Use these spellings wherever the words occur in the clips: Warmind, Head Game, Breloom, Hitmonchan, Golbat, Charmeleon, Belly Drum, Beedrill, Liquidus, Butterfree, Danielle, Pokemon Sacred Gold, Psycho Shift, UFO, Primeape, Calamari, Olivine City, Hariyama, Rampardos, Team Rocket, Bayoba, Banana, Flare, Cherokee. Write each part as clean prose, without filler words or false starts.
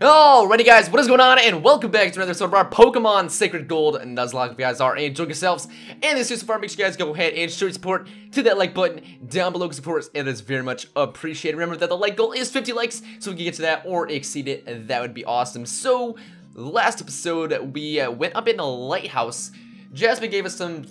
Alrighty guys, what is going on, and welcome back to another episode of our Pokemon Sacred Gold Nuzlocke. If you guys are enjoying yourselves and this is so far, make sure you guys go ahead and show your support to that like button down below, because of course it is very much appreciated. Remember that the like goal is 50 likes, so we can get to that or exceed it. That would be awesome. So last episode we went up in the lighthouse. Jasmine gave us some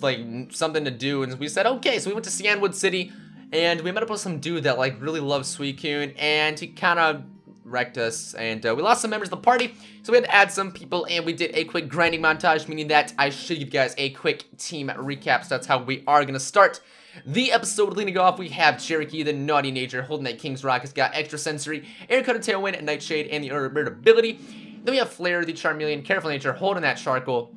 something to do, and we said okay. So we went to Cianwood City and we met up with some dude that really loves Suicune, and he kind of wrecked us, and we lost some members of the party, so we had to add some people, and we did a quick grinding montage, meaning that I should give you guys a quick team recap. So that's how we are gonna start the episode. Leading off, we have Cherokee, the naughty nature, holding that King's Rock. Has got Extrasensory, Aircutter, Tailwind, and Nightshade, and the Irritability. Then we have Flare, the Charmeleon, careful nature, holding that Charcoal.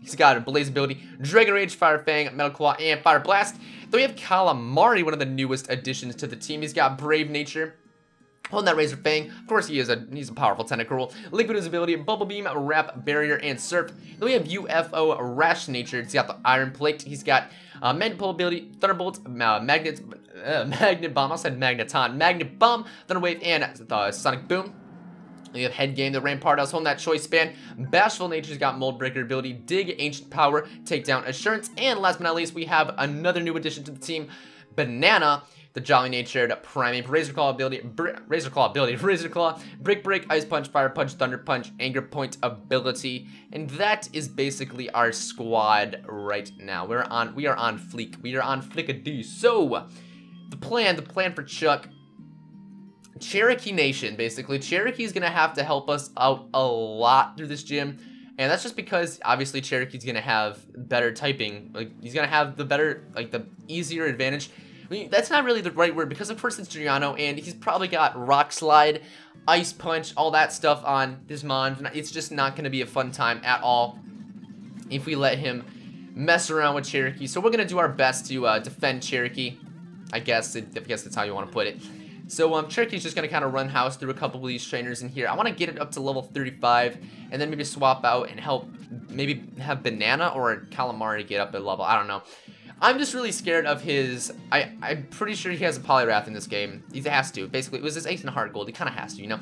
He's got a Blaze ability, Dragon Rage, Fire Fang, Metal Claw, and Fire Blast. Then we have Calamari, one of the newest additions to the team. He's got Brave nature, holding that Razor Fang. Of course, he's a powerful Tentacruel. Liquidus ability, Bubble Beam, Wrap, Barrier, and Surf. Then we have UFO, Rash nature. He's got the Iron Plate. He's got Magnet Pull ability, Thunderbolt, Magnet Bomb. I said Magneton. Magnet Bomb, Thunder Wave, and Sonic Boom. We have Head Game, the Rampardos, holding that Choice Band. Bashful nature's got Mold Breaker ability, Dig, Ancient Power, Takedown, Assurance. And last but not least, we have another new addition to the team, Banana, the Jolly natured Primeape, Razor Claw ability, Brick Break, Ice Punch, Fire Punch, Thunder Punch, Anger Point ability. And that is basically our squad right now. We are on fleek. We are on flickadoo. So the plan for Chuck, Cherokee Nation, basically. Cherokee's gonna have to help us out a lot through this gym. And that's just because obviously Cherokee's gonna have better typing. He's gonna have the better, the easier advantage. I mean, that's not really the right word, because of course it's Giuliano, and he's probably got Rock Slide, Ice Punch, all that stuff on this mon. It's just not going to be a fun time at all if we let him mess around with Cherokee. So we're going to do our best to defend Cherokee, I guess that's how you want to put it. So Cherokee's just going to kind of run house through a couple of these trainers in here. I want to get it up to level 35, and then maybe swap out and help maybe have Banana or Calamari get up a level. I don't know. I'm just really scared of his. I'm pretty sure he has a Poliwrath in this game. He has to. Basically, it was his Ace and Heart Gold. He kind of has to, you know?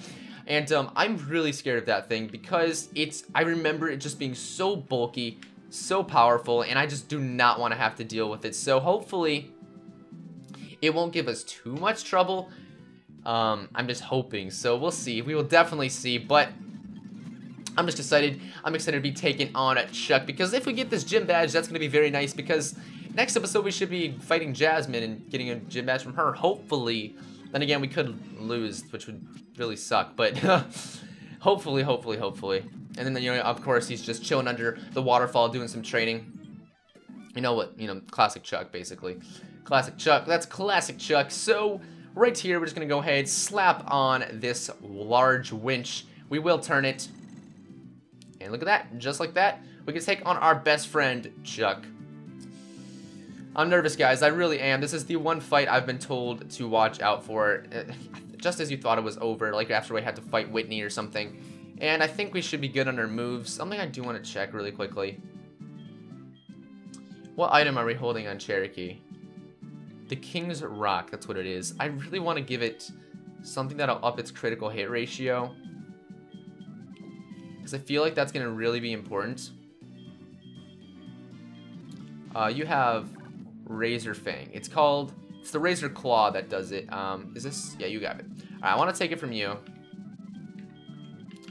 And I'm really scared of that thing, because it's. I remember it just being so bulky, so powerful, and I just do not want to have to deal with it. So hopefully, it won't give us too much trouble. I'm just hoping. So we'll see. We will definitely see, but I'm just excited. I'm excited to be taking on Chuck, because if we get this gym badge, that's going to be very nice, because next episode we should be fighting Jasmine and getting a gym badge from her, hopefully. Then again, we could lose, which would really suck, but hopefully. And then, you know, of course, he's just chilling under the waterfall doing some training. You know what, you know, classic Chuck, basically. Classic Chuck, that's classic Chuck. So right here, we're just going to go ahead, slap on this large winch. We will turn it. And look at that, just like that, we can take on our best friend, Chuck. I'm nervous, guys. I really am. This is the one fight I've been told to watch out for. Just as you thought it was over, like after we had to fight Whitney or something. And I think we should be good on our moves. Something I do want to check really quickly. What item are we holding on Cherokee? The King's Rock. That's what it is. I really want to give it something that'll up its critical hit ratio, because I feel like that's going to really be important. You have Razor Fang. It's called, it's the Razor Claw that does it. Is this? Yeah, you got it. All right, I want to take it from you,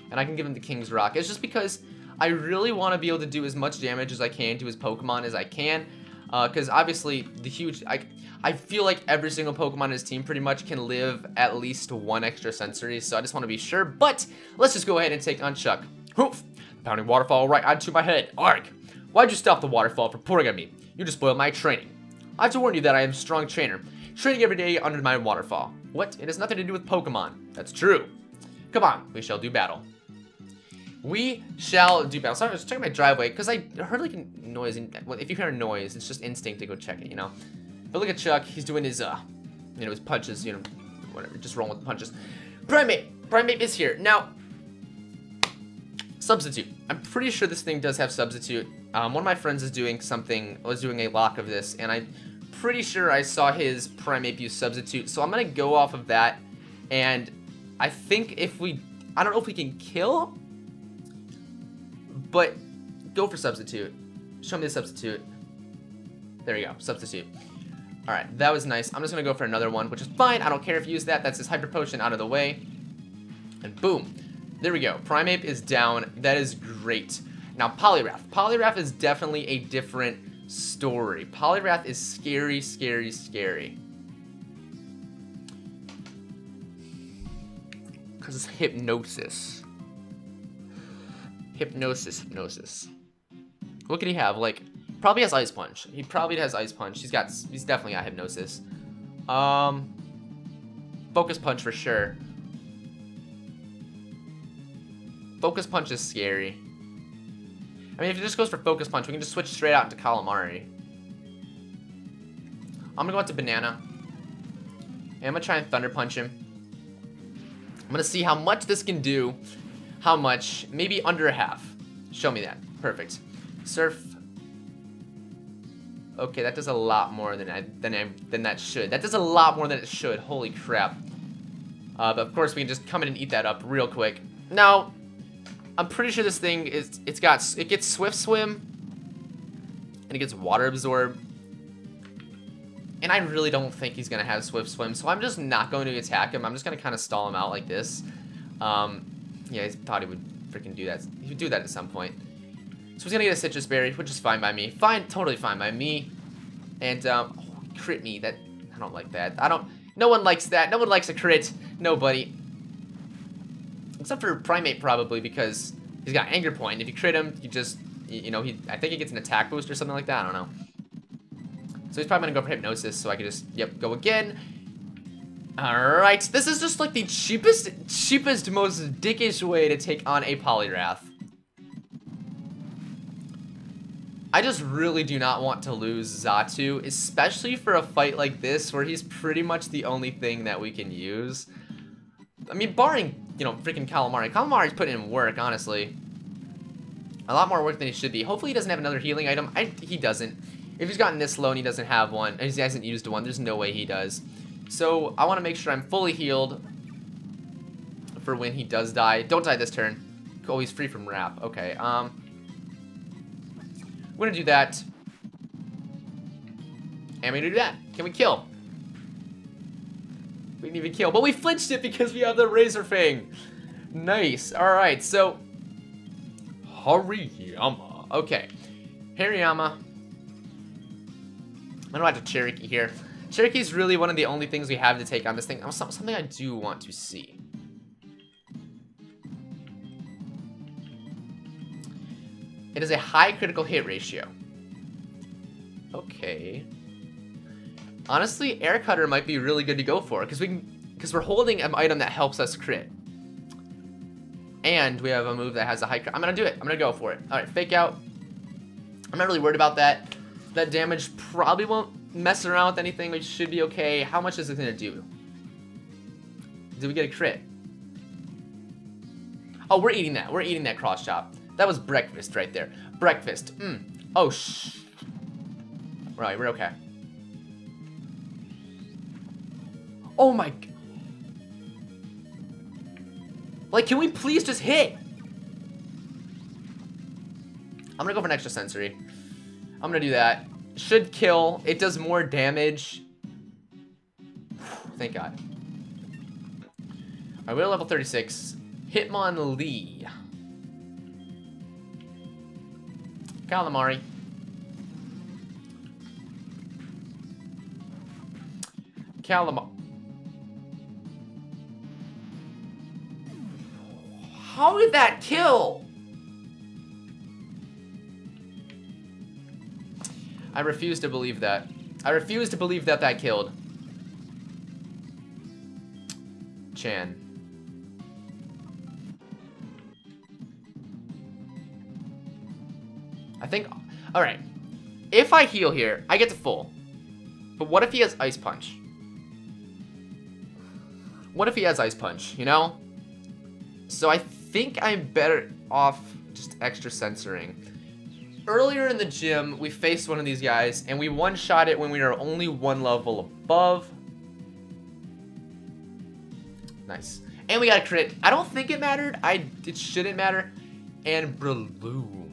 and I can give him the King's Rock. It's just because I really want to be able to do as much damage as I can to his Pokemon as I can, because obviously the huge, I feel like every single Pokemon in his team pretty much can live at least one Extrasensory, so I just want to be sure. But let's just go ahead and take on Chuck. Hoof! Pounding waterfall right onto my head. Arg! Why'd you stop the waterfall from pouring on me? You just spoiled my training. I have to warn you that I am a strong trainer, training every day under my waterfall. What? It has nothing to do with Pokemon. That's true. Come on, we shall do battle. We shall do battle. Sorry, I was checking my driveway, because I heard like a noise. Well, if you hear a noise, it's just instinct to go check it, you know? But look at Chuck, he's doing his, you know, his punches, you know, whatever, just rolling with the punches. Primeape is here. Now, substitute. I'm pretty sure this thing does have substitute. One of my friends is doing something, was doing a lock of this, and I'm pretty sure I saw his Primeape use substitute, so I'm gonna go off of that. And I think if we, I don't know if we can kill, but go for substitute. Show me the substitute. There we go, substitute. All right, that was nice. I'm just gonna go for another one, which is fine. I don't care if you use that. That's his Hyper Potion out of the way. And boom, there we go. Primeape is down. That is great. Now Poliwrath. Poliwrath is definitely a different story. Poliwrath is scary, scary, scary. Because it's hypnosis. Hypnosis, hypnosis. What could he have? Like, probably has Ice Punch. He probably has Ice Punch. He's definitely got hypnosis. Focus Punch for sure. Focus Punch is scary. I mean, if it just goes for Focus Punch, we can just switch straight out into Calamari. I'm gonna go out to Banana. And I'm gonna try and Thunder Punch him. I'm gonna see how much this can do. How much? Maybe under a half. Show me that. Perfect. Surf. Okay, that does a lot more than that should. That does a lot more than it should. Holy crap. But of course, we can just come in and eat that up real quick. Now, I'm pretty sure this thing is, it gets Swift Swim, and it gets Water Absorb, and I really don't think he's gonna have Swift Swim, so I'm just not going to attack him. I'm just gonna kind of stall him out like this. Yeah, I thought he would freaking do that. He would do that at some point. So he's gonna get a Citrus Berry, which is fine by me. Fine, totally fine by me. And oh, crit me. That I don't like that. I don't. No one likes that. No one likes a crit. Nobody. Except for Primeape, probably, because he's got Anger Point. If you crit him, you just, you know, I think he gets an attack boost or something like that, I don't know. So he's probably gonna go for Hypnosis, so I can just, yep, go again. Alright, this is just like the cheapest, most dickish way to take on a Poliwrath. I just really do not want to lose Xatu, especially for a fight like this, where he's pretty much the only thing that we can use. I mean, barring, you know, freaking Calamari. Calamari's putting in work, honestly. A lot more work than he should be. Hopefully he doesn't have another healing item. He doesn't. If he's gotten this low and he doesn't have one, and he hasn't used one, there's no way he does. So, I want to make sure I'm fully healed for when he does die. Don't die this turn. Oh, he's free from Wrap. Okay, we're going to do that. And we're going to do that. Can we kill? We didn't even kill, but we flinched it because we have the Razor Fang. Nice. All right, so Hariyama. Okay, Hariyama. I'm gonna have to Cherokee here. Cherokee is really one of the only things we have to take on this thing. Something I do want to see. It is a high critical hit ratio. Okay. Honestly, Air Cutter might be really good to go for, because we're holding an item that helps us crit. And we have a move that has a high crit. I'm going to do it. I'm going to go for it. All right, Fake Out. I'm not really worried about that. That damage probably won't mess around with anything, which should be okay. How much is it going to do? Did we get a crit? Oh, we're eating that. We're eating that Cross Chop. That was breakfast right there. Breakfast. Oh, shh. Right, we're okay. Oh my... Like, can we please just hit? I'm gonna go for an Extrasensory. I'm gonna do that. Should kill. It does more damage. Thank God. Alright, we're at level 36. Hitmonlee. Calamari. Calamari. How did that kill? I refuse to believe that. I refuse to believe that that killed. Chan. I think, all right. If I heal here, I get to full. But what if he has Ice Punch? What if he has Ice Punch, you know? So I think I'm better off just Extra Censoring. Earlier in the gym, we faced one of these guys, and we one-shot it when we were only one level above. Nice. And we got a crit. I don't think it mattered. It shouldn't matter. And Breloom.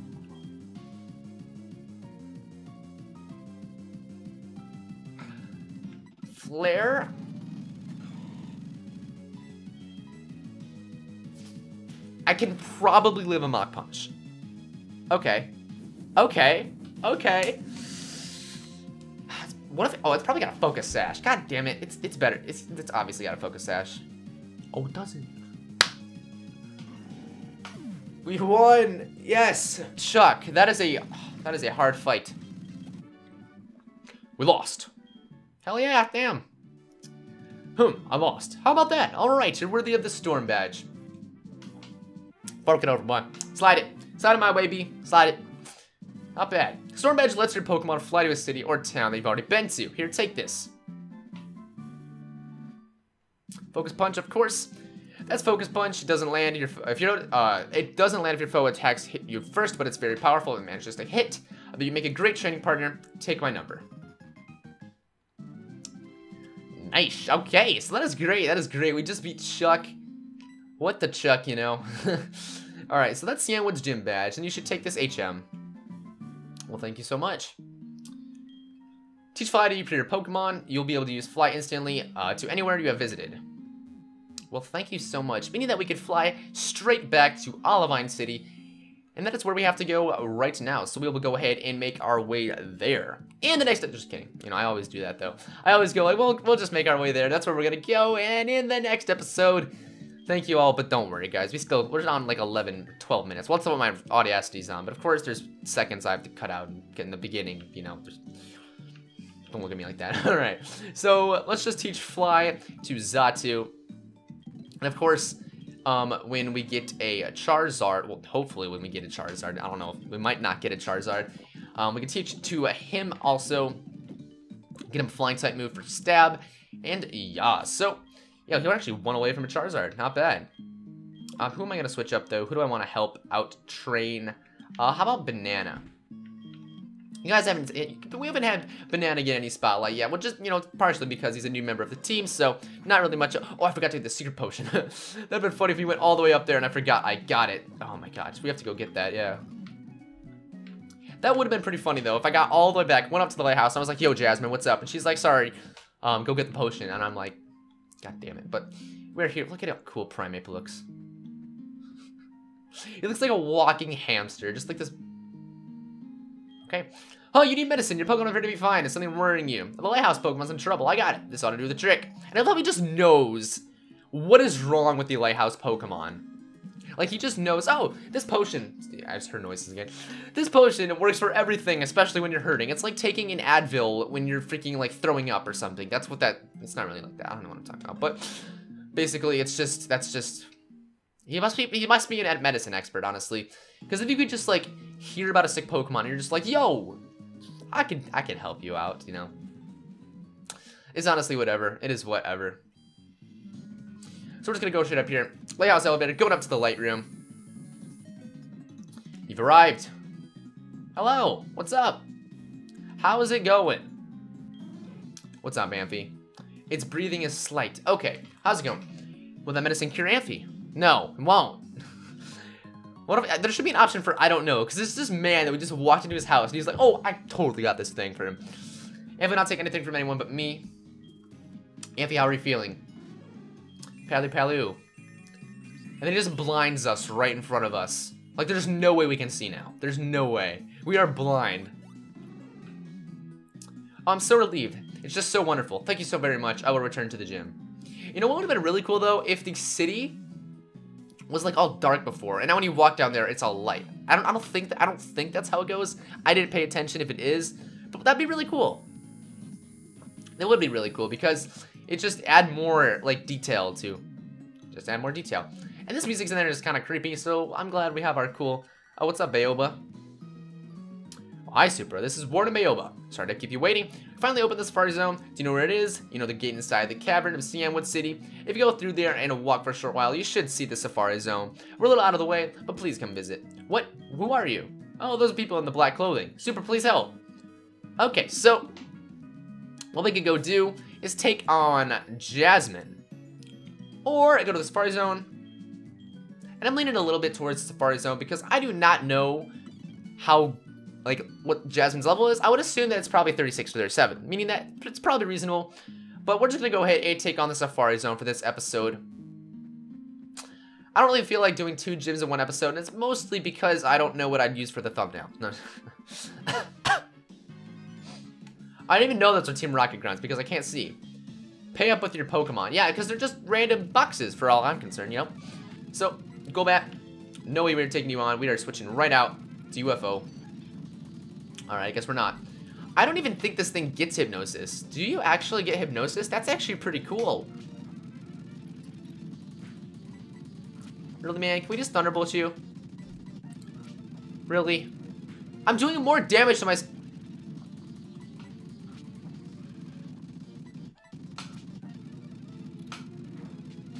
Flare. I can probably live a Mach Punch. Okay. Okay. Okay. What if, oh, it's probably got a Focus Sash. God damn it. It's better. It's obviously got a Focus Sash. Oh, it doesn't. We won. Yes. Chuck, that is a hard fight. We lost. Hell yeah, damn. I lost. How about that? Alright, you're worthy of the Storm Badge. Fork it over, boy. Slide it. Slide it my way, B. Slide it. Not bad. Storm Badge lets your Pokemon fly to a city or town that you've already been to. Here, take this. Focus Punch, of course. That's Focus Punch. It doesn't land if your foe attacks hit you first, but it's very powerful and manages to hit. Although you make a great training partner. Take my number. Nice. Okay, so that is great. That is great. We just beat Chuck. What the Chuck, you know? Alright, so that's Cianwood's Gym Badge, and you should take this HM. Well, thank you so much. Teach Fly to you for your Pokemon. You'll be able to use Fly instantly to anywhere you have visited. Well, thank you so much. Meaning that we could fly straight back to Olivine City, and that is where we have to go right now. So we will go ahead and make our way there. And the next step, just kidding. You know, I always do that though. I always go like, we'll just make our way there. That's where we're gonna go. And in the next episode, thank you all. But don't worry, guys. We're on like 11, 12 minutes. Well, that's what my audacity's on. But of course, there's seconds I have to cut out and get in the beginning. You know, don't look at me like that. All right. So let's just teach Fly to Xatu, and of course. When we get a Charizard, well, hopefully when we get a Charizard, I don't know, we might not get a Charizard. We can teach to him also, get him flying type move for stab, and yeah, so, yeah, he'll actually one away from a Charizard, not bad. Who am I going to switch up, though? Who do I want to help out train? How about Banana? You guys we haven't had Banana get any spotlight yet, which is, you know, partially because he's a new member of the team, so not really much. Oh, I forgot to get the secret potion. That'd have been funny if we went all the way up there and I forgot I got it. Oh my gosh, we have to go get that, yeah. That would have been pretty funny though, if I got all the way back, went up to the lighthouse, and I was like, yo, Jasmine, what's up? And she's like, sorry, go get the potion. And I'm like, god damn it. But we're here, look at how cool Primeape looks. It looks like a walking hamster, just like this. Okay. Oh, you need medicine. Your Pokemon appear to be fine. Is something worrying you? The lighthouse Pokemon's in trouble. I got it. This ought to do the trick. And I love he just knows what is wrong with the lighthouse Pokemon. Like, he just knows, oh, this potion. I just heard noises again. This potion, it works for everything, especially when you're hurting. It's like taking an Advil when you're freaking, like, throwing up or something. That's what that, it's not really like that. I don't know what I'm talking about. But basically, it's just, that's just, he must be an medicine expert, honestly. Because if you could just, like, hear about a sick Pokemon, and you're just like, yo, I can help you out, you know. It's honestly whatever. It is whatever. So we're just gonna go straight up here. Lighthouse elevator, going up to the light room. You've arrived. Hello, what's up? How is it going? What's up, Amphi? Its breathing is slight. Okay, how's it going? Will that medicine cure Amphi? No, it won't. What if, there should be an option for I don't know, because there's this man that we just walked into his house, and he's like, oh, I totally got this thing for him. Amphi, not take anything from anyone but me. Amphi, how are you feeling? Palu Palu. And then he just blinds us right in front of us. Like, there's no way we can see now. There's no way. We are blind. Oh, I'm so relieved. It's just so wonderful. Thank you so very much. I will return to the gym. You know what would have been really cool, though? If the city was like all dark before, and now when you walk down there, it's all light. I don't think that's how it goes. I didn't pay attention if it is, but that'd be really cool. It would be really cool because it just add more like detail to, just add more detail. And this music's in there is kind of creepy, so I'm glad we have our cool. Oh, what's up, Bayoba? Hi, Supra. This is Warden Bayoba. Sorry to keep you waiting. Finally opened the Safari Zone. Do you know where it is? You know the gate inside the cavern of Cianwood City. If you go through there and walk for a short while, you should see the Safari Zone. We're a little out of the way, but please come visit. What? Who are you? Oh, those people in the black clothing. Supra, please help. Okay, so what we could go do is take on Jasmine. or I go to the Safari Zone. And I'm leaning a little bit towards the Safari Zone because I do not know how, like, what Jasmine's level is. I would assume that it's probably 36 to 37, meaning that it's probably reasonable. But we're just going to go ahead and take on the Safari Zone for this episode. I don't really feel like doing two gyms in one episode, and it's mostly because I don't know what I'd use for the thumbnail. No. I didn't even know that's what Team Rocket grunts because I can't see. Pay up with your Pokemon. Yeah, because they're just random boxes for all I'm concerned, you know? So, Golbat, no way we're taking you on. We are switching right out to UFO. Alright, I guess we're not. I don't even think this thing gets Hypnosis. Do you actually get Hypnosis? That's actually pretty cool. Really, man? Can we just Thunderbolt you? Really? I'm doing more damage to my...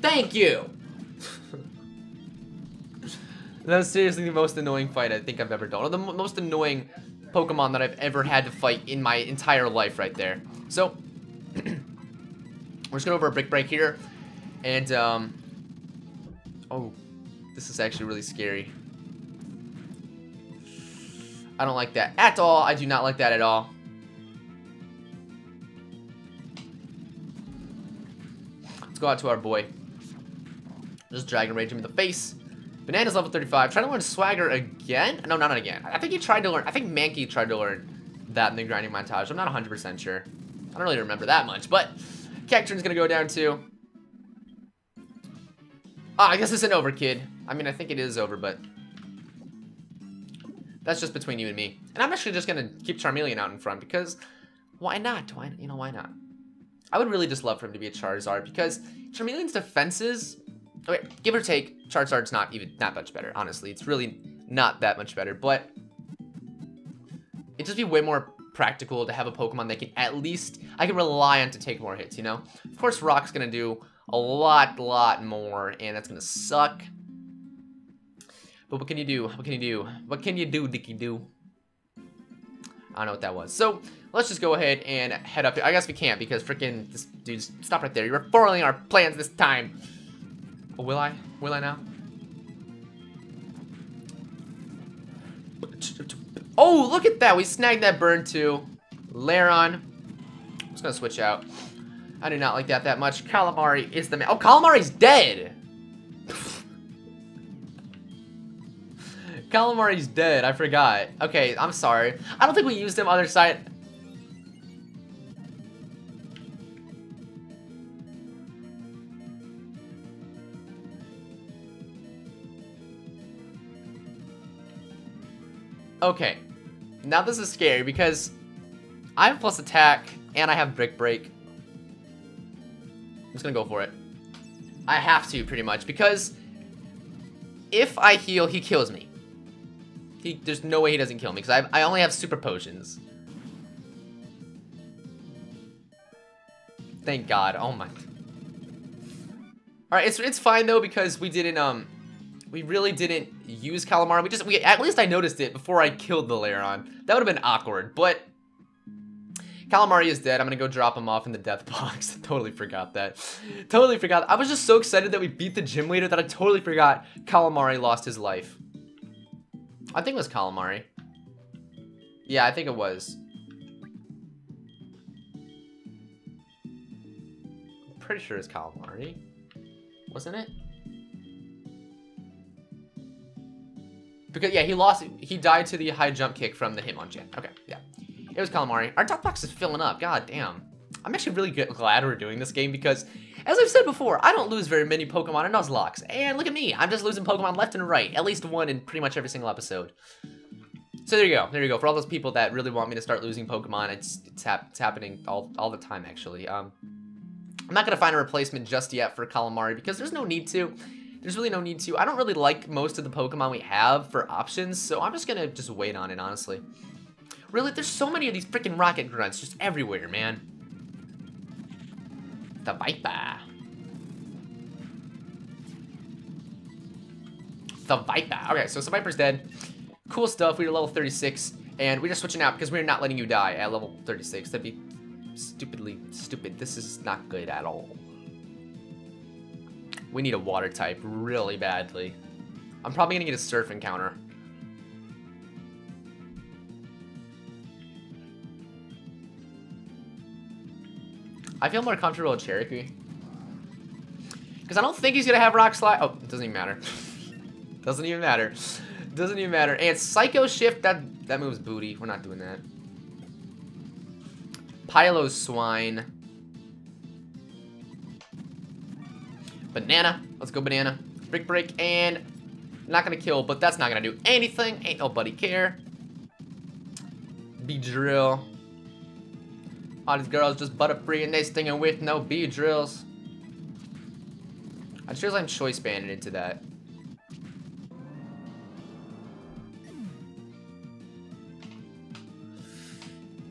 Thank you! That was seriously the most annoying fight I think I've ever done. Or the most annoying Pokemon that I've ever had to fight in my entire life right there. So, we're just going to go over a Brick Break here. And, oh... This is actually really scary. I don't like that at all. I do not like that at all. Let's go out to our boy. Just Dragon Rage him in the face. Banana's level 35. Trying to learn Swagger again? No, not again. I think he tried to learn. I think Mankey tried to learn that in the grinding montage. I'm not 100% sure. I don't really remember that much. But Cacturne's going to go down too. Ah, I guess this isn't over, kid. I mean, I think it is over, but that's just between you and me. And I'm actually just gonna keep Charmeleon out in front because why not? You know, why not? I would really just love for him to be a Charizard because Charmeleon's defenses, okay, give or take, Charizard's not much better. Honestly, it's really not that much better, but it'd just be way more practical to have a Pokemon that can at least I can rely on to take more hits. You know, of course, Rock's gonna do a lot more, and that's gonna suck. But what can you do? What can you do? What can you do, Dicky Doo? I don't know what that was. So let's just go ahead and head up here. I guess we can't because freaking this dude. Stop right there. You're foiling our plans this time. Oh, will I? Will I now? Oh, look at that! We snagged that burn too. Lairon. I'm just gonna switch out. I do not like that much. Calamari is the man. Oh, Calamari's dead! Calamari's dead. I forgot. Okay, I'm sorry. I don't think we used him other side. Okay. Now this is scary because I have plus attack and I have Brick Break. I'm just gonna go for it. I have to, pretty much, because if I heal, he kills me. There's no way he doesn't kill me, because I only have super potions. Thank God. Oh my. Alright, it's fine, though, because we didn't, we really didn't use Calamari. We at least I noticed it before I killed the Lairon. That would have been awkward, but Calamari is dead. I'm gonna go drop him off in the death box. Totally forgot that. Totally forgot. I was just so excited that we beat the gym leader that I totally forgot Calamari lost his life. I think it was Calamari. Yeah, I think it was. I'm pretty sure it's Calamari. Wasn't it? Because, yeah, he died to the high jump kick from the Hitmonchan. Okay, yeah. It was Calamari. Our top box is filling up. God damn. I'm actually really glad we're doing this game because, as I've said before, I don't lose very many Pokemon in Nuzlocke. And look at me. I'm just losing Pokemon left and right. At least one in pretty much every single episode. So there you go. There you go. For all those people that really want me to start losing Pokemon, it's happening all the time, actually. I'm not going to find a replacement just yet for Calamari because there's no need to. There's really no need to. I don't really like most of the Pokemon we have for options, so I'm just going to just wait on it, honestly. Really, there's so many of these freaking rocket grunts just everywhere, man. The Viper. The Viper. Okay, so Viper's dead. Cool stuff. We are level 36, and we're just switching out because we're not letting you die at level 36. That'd be stupidly stupid. This is not good at all. We need a water type really badly. I'm probably gonna get a surf encounter. I feel more comfortable with Cherokee. Because I don't think he's gonna have Rock Slide. Oh, it doesn't even matter. Doesn't even matter. Doesn't even matter. And Psycho Shift, that moves booty. We're not doing that. Pylo Swine. Banana. Let's go Banana. Brick Break and not gonna kill, but that's not gonna do anything. Ain't nobody care. Beedrill. All these girls just Butterfree and they stinging with no Beedrills. I just realized I'm choice banded into that.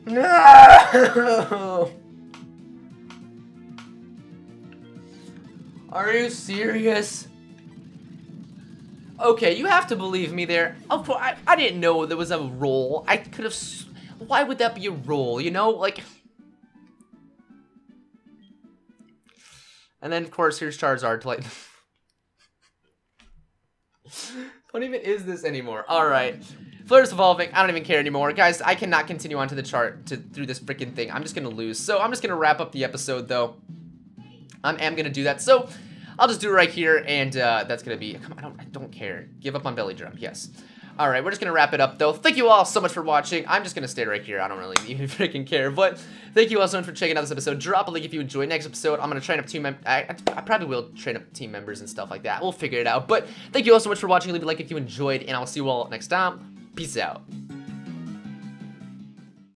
No! Are you serious? Okay, you have to believe me there. Of course, I didn't know there was a roll. I could have. Why would that be a roll? You know, like. And then, of course, here's Charizard to like. What even is this anymore? All right, Flare's evolving. I don't even care anymore, guys. I cannot continue on to the chart through this freaking thing. I'm just gonna lose. So I'm just gonna wrap up the episode, though. I am gonna do that. So. I'll just do it right here, and that's gonna be. Come on, I don't care. Give up on Belly Drum, yes. All right, we're just gonna wrap it up though. Thank you all so much for watching. I'm just gonna stay right here. I don't really even freaking care. But thank you all so much for checking out this episode. Drop a like if you enjoyed. Next episode, I'm gonna train up team. I probably will train up team members and stuff like that. We'll figure it out. But thank you all so much for watching. Leave a like if you enjoyed, and I'll see you all next time. Peace out.